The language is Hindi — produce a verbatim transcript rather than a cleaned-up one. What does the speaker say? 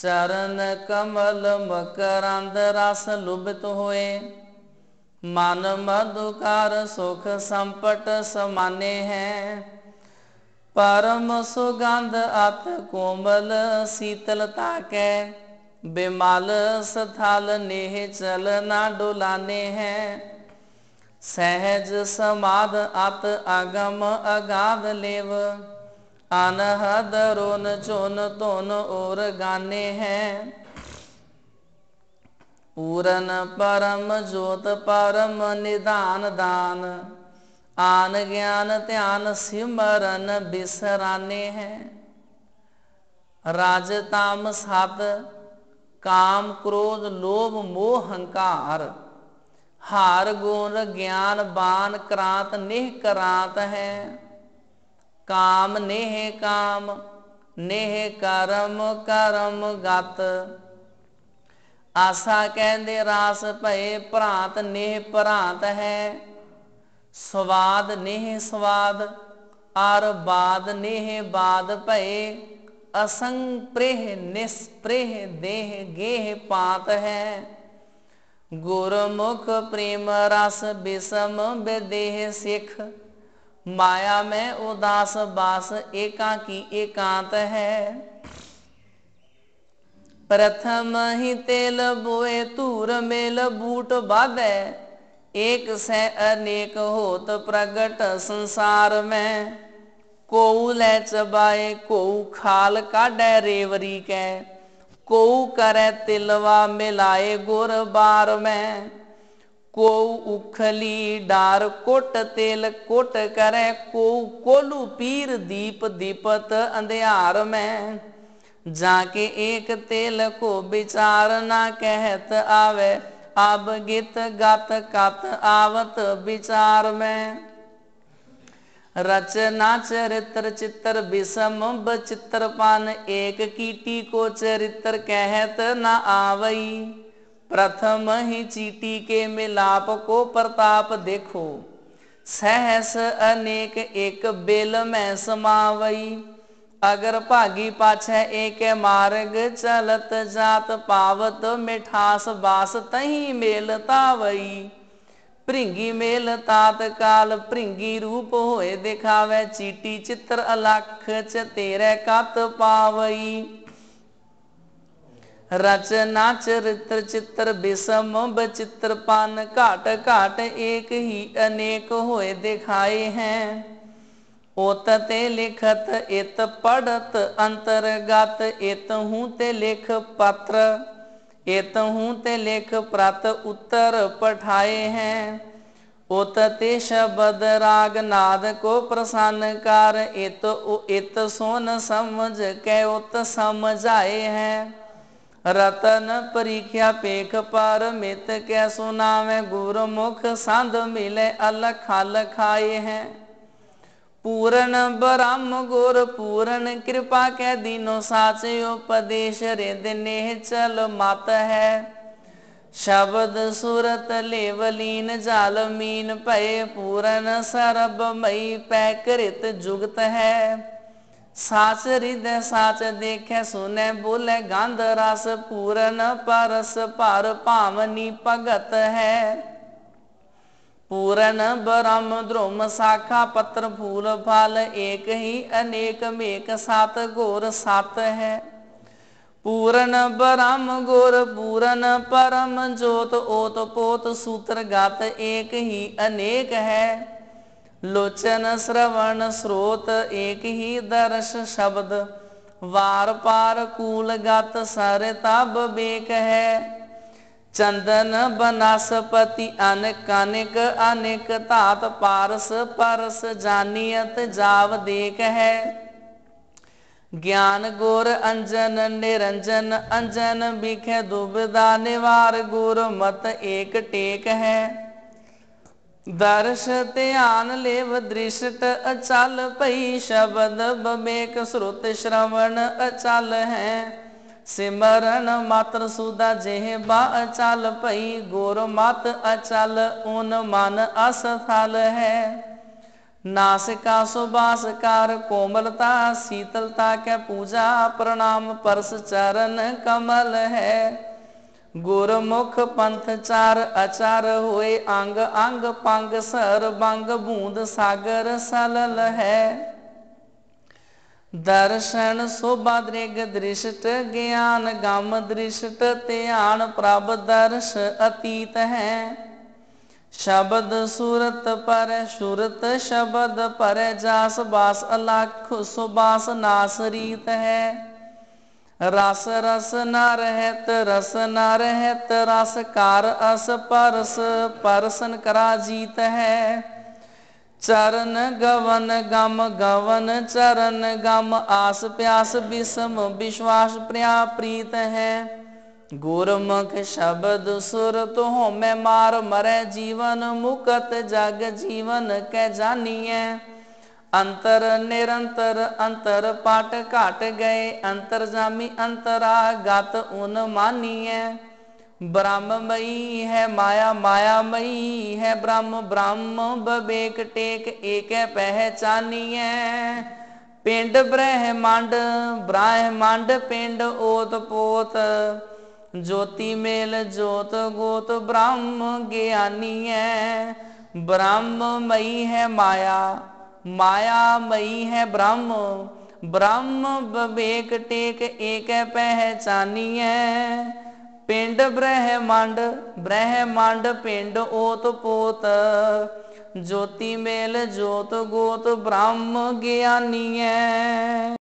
चरण कमल मकरंद रस लुभित होए। मन मधुकर सुख संपट समाने हैं। परम सुगंध अति कोमल शीतलता के बिमल स्थल नेह चल न डुलाने हैं। सहज समाध अत अगम अगाध लेव अनहद रोन चोन तोन और गाने हैं। पूरन परम ज्योत परम निदान दान आन ज्ञान ध्यान सिमरन बिसराने हैं। राजताम सात काम क्रोध लोभ मोह हंकार हार गुण ज्ञान बान क्रांत निह क्रांत है। काम नेह काम नेह कर्म कर्म गत आशा कह निराश भय भ्रांत नेह भ्रांत है। स्वाद नेह स्वाद आर बाद नेह बाद भय असंग प्रेह निस्प्रेह देह गेह पात है। गुरुमुख प्रेम रस विषम विदेह सिख माया में उदास बास एकाकी एकांत है। प्रथम ही तेल बोए तूर मेल बूट बाधे एक से अनेक होत प्रगट संसार में। कोऊ ले चबाए कोऊ खाल काढे रेवरी के कोऊ करे तिलवा मिलाए गुर बार में। को उखली डार कोट तेल कोट करे को कोलू पीर दीप दीपत अंधियार में। जाके एक तेल को विचार ना कहत आवे अब गीत गात कात आवत विचार में। रचना चरित्र चित्र विषम बचित्र पान एक कीटी को चरित्र कहत ना आवई। प्रथम ही चीटी के मिलाप को प्रताप देखो सहस अनेक एक बेल में समावई। अगर भागी पाछे एक मार्ग चलत जात पावत मिठास बास तही मेलतावई। भृंगी मेल तात काल भृंगी रूप होए दिखावे चीटी चित्र अलख च तेरे कत पावई। रचना चरित्र चित्र विषम बचित्र पान काट काट एक ही अनेक होए दिखाए हैं। ओत ते लिखत एत पढ़त अंतर्गत एत हूँ ते लेख पत्र एत हूँ ते लेख प्रात उत्तर पठाए हैं। ओत ते शब्द राग नाद को प्रसन्न कर एत एत सोन समझ के ओत समझाए हैं। रतन परीक्षा पेख पर मित के सुनावे गुरुमुख संध मिले अलख लखाए हैं। पूर्ण ब्रह्म गुर पूर्ण कृपा के दिनों साचे उपदेश रेद नेह चल मात है। शब्द सुरत लेवलीन जाल मीन पय पूर्ण सरब मई पैकृत जुगत है। साच हृदय साच देखे सुने बोले गंध रस पूरन परस पर पावनी भगत है। पूरन ब्रह्म द्रोम शाखा पत्र फूल फल एक ही अनेक मेक सात गोर सात है। पूरन ब्रह्म गोर पूरन परम ज्योत ओत पोत सूत्र गात एक ही अनेक है। लोचन श्रवण स्रोत एक ही दर्श शब्द वार पार कूल गत सरिता विवेक है। चंदन बनस्पति अनेक अनेक अनेक तात पारस परस जानियत जाव देख है। ज्ञान गुर अंजन निरंजन अंजन बिखे दुबदा निवार गुर मत एक टेक है। दर्श ध्यान लेव दृष्ट अचल पई शब्द विवेक श्रुत श्रवण अचल है। सिमरन मात्र सुदा जेहबा अचल पई गोर मत अचल ऊन मन असथल है। नासिका सुबासकार कोमलता शीतलता के पूजा प्रणाम परस चरण कमल है। गुरमुख पंथ चार अचार हुए आंग आंग पांग सर बांग बूंद सागर सलल है। दर्शन शोभा दृग दृष्ट ज्ञान गाम दृष्ट त्यान प्रभ दर्श अतीत है। शब्द सूरत पर सूरत शब्द पर जास बास अलाख सुबास नास रीत है। रस रस न रहत रस न रहत रस कार अस परस परसन करा जीत है। चरण गवन गम गवन चरण गम आस प्यास विषम विश्वास प्रया प्रीत है। गुरमुख शब्द सुरत हो मैं मार मरे जीवन मुकत जग जीवन के जानिए। अंतर निरंतर अंतर पाट काट गए अंतर जामी अंतरागत उन मानिए। ब्रह्ममयी है माया मायामयी है ब्रह्म ब्रह्म विवेक टेक एक पहचानिए। पिंड ब्रह्मांड ब्रह्मांड पिंड ओत पोत ज्योति मेल ज्योत गोत ब्रह्म ज्ञानी है। ब्रह्ममयी है माया मायामयी है ब्रह्म ब्रह्म विवेक टेक एक पहचानी है। पिंड ब्रह्मांड ब्रह्मांड पिंड ओत पोत ज्योति मेल ज्योत गोत ब्रह्म ज्ञानी है।